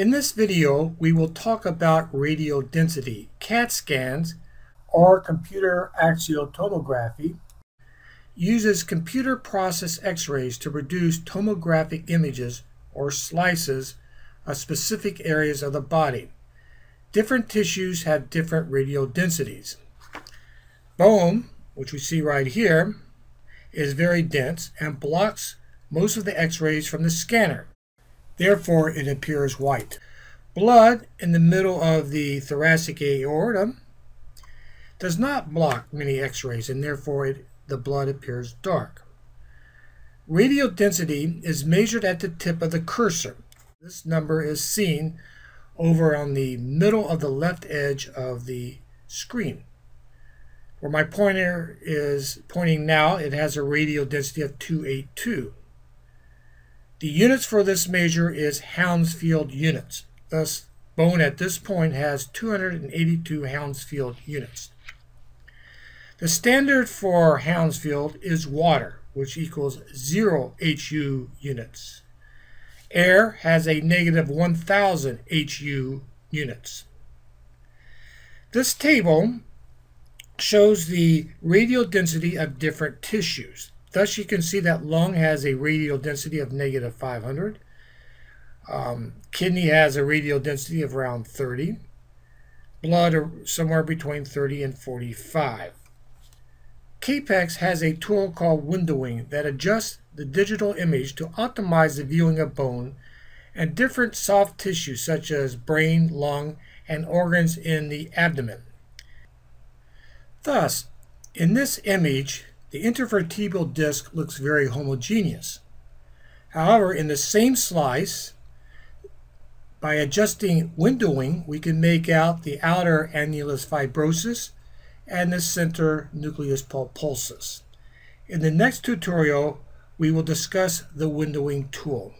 In this video, we will talk about radiodensity, CAT scans, or computer axial tomography, uses computer processed x-rays to produce tomographic images or slices of specific areas of the body. Different tissues have different radiodensities. Bone, which we see right here, is very dense and blocks most of the x-rays from the scanner. Therefore, it appears white. Blood in the middle of the thoracic aorta does not block many x-rays, and therefore the blood appears dark. Radiodensity is measured at the tip of the cursor. This number is seen over on the middle of the left edge of the screen. Where my pointer is pointing now, it has a radiodensity of 282. The units for this measure is Hounsfield units. Thus, bone at this point has 282 Hounsfield units. The standard for Hounsfield is water, which equals 0 HU units. Air has a negative 1,000 HU units. This table shows the radiodensity of different tissues. Thus, you can see that lung has a radiodensity of negative 500. Kidney has a radiodensity of around 30. Blood are somewhere between 30 and 45. K-PACS has a tool called windowing that adjusts the digital image to optimize the viewing of bone and different soft tissues such as brain, lung, and organs in the abdomen. Thus, in this image, the intervertebral disc looks very homogeneous. However, in the same slice, by adjusting windowing, we can make out the outer annulus fibrosus and the center nucleus pulposus. In the next tutorial, we will discuss the windowing tool.